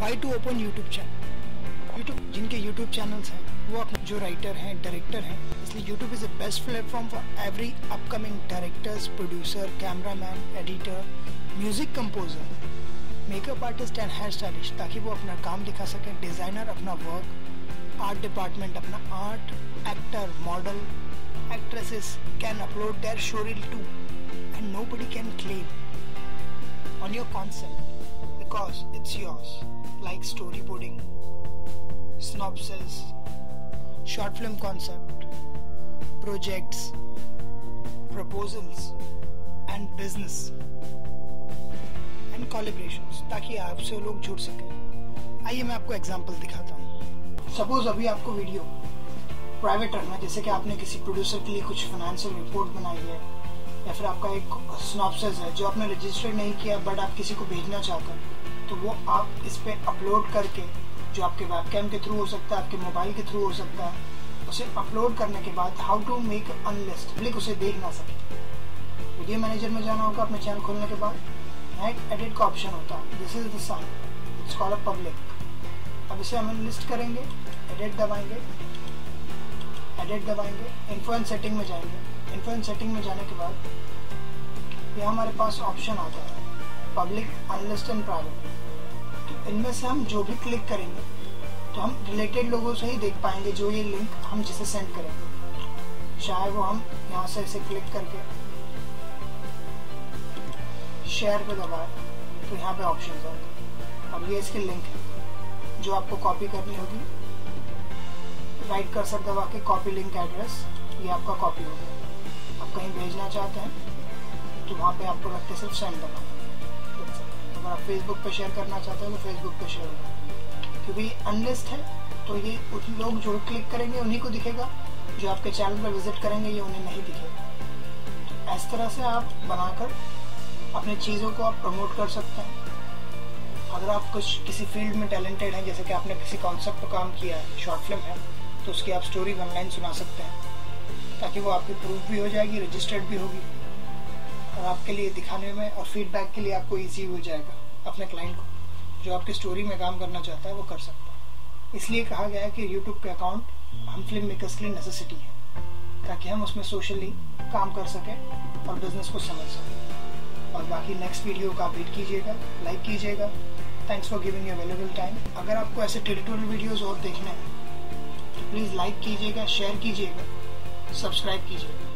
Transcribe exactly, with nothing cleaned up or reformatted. Why to open YouTube channel? YouTube, जिनके YouTube channels हैं वो अपने जो राइटर हैं, डायरेक्टर हैं, इसलिए YouTube is the best platform for every upcoming directors, producer, cameraman, editor, music composer, makeup artist and hair stylist, ताकि वो अपना काम दिखा सकें, डिज़ाइनर अपना वर्क, आर्ट डिपार्टमेंट अपना art, actor, model, actresses can upload their show reel too and nobody can claim on your concept because it's yours, like storyboarding, synopsis, short film concept, projects, proposals and business and collaborations, ताकि आपसे लोग जुड़ सकें। आइए मैं आपको example दिखाता हूँ। सपोज अभी आपको वीडियो प्राइवेट रखना है, जैसे कि आपने किसी प्रोड्यूसर के लिए कुछ फाइनेंशियल रिपोर्ट बनाई है, या फिर आपका एक स्नॉप्सिस है जो आपने रजिस्टर नहीं किया बट आप किसी को भेजना चाहते हैं, तो वो आप इस पर अपलोड करके, जो आपके वेबकैम के थ्रू हो सकता है, आपके मोबाइल के थ्रू हो सकता है, उसे अपलोड करने के बाद how to make unlist, public उसे देख ना सके। वीडियो मैनेजर में जाना होगा अपने चैनल खोलने के बाद, यहाँ एक एडिट का ऑप्शन होता है, this is the sign, it's called a public. अब इसे हम अनलिस्ट करेंगे, एडिट दबाएंगे, एडिट दबाएंगे, इन्फ्लुएंस सेटिंग में जाएंगे। इन्फ्लुएंस सेटिंग में जाने के बाद यहाँ हमारे पास ऑप्शन आता है पब्लिक, अनलिस्ट एंड प्राइवेट। तो इनमें से हम जो भी क्लिक करेंगे तो हम रिलेटेड लोगों से ही देख पाएंगे जो ये लिंक हम जिसे सेंड करेंगे, चाहे वो हम यहाँ से इसे क्लिक करके शेयर पे दबाए तो यहाँ पे ऑप्शन होंगे। अब ये इसकी लिंक है जो आपको कॉपी करनी होगी, राइट कर्सर दबा के कॉपी लिंक एड्रेस, ये आपका कॉपी होगा। आप कहीं भेजना चाहते हैं तो वहाँ पे आपको रख के सिर्फ सेंड करना है। अगर आप फेसबुक पे शेयर करना चाहते हैं तो फेसबुक पे शेयर होगा, क्योंकि अनलिस्ट है तो ये उन लोग जो क्लिक करेंगे उन्हीं को दिखेगा, जो आपके चैनल पर विजिट करेंगे ये उन्हें नहीं दिखेगा। तो इस तरह से आप बनाकर अपनी चीज़ों को आप प्रमोट कर सकते हैं। अगर आप कुछ किसी फील्ड में टैलेंटेड हैं, जैसे कि आपने किसी कॉन्सेप्ट पर काम किया है, शॉर्ट फिल्म है, तो उसकी आप स्टोरी ऑनलाइन सुना सकते हैं, ताकि वो आपकी प्रूफ भी हो जाएगी, रजिस्टर्ड भी होगी और आपके लिए दिखाने में और फीडबैक के लिए आपको इजी हो जाएगा। अपने क्लाइंट को जो आपकी स्टोरी में काम करना चाहता है वो कर सकता है। इसलिए कहा गया है कि यूट्यूब पे अकाउंट हम फिल्म मेकर्स के लिए नेसेसिटी है, ताकि हम उसमें सोशली काम कर सकें और बिजनेस को समझ सकें। और बाकी नेक्स्ट वीडियो का वेट कीजिएगा, लाइक कीजिएगा। Thanks for giving your valuable time. अगर आपको ऐसे ट्यूटोरियल वीडियोज़ और देखने हैं तो प्लीज़ लाइक कीजिएगा, शेयर कीजिएगा, सब्सक्राइब कीजिए।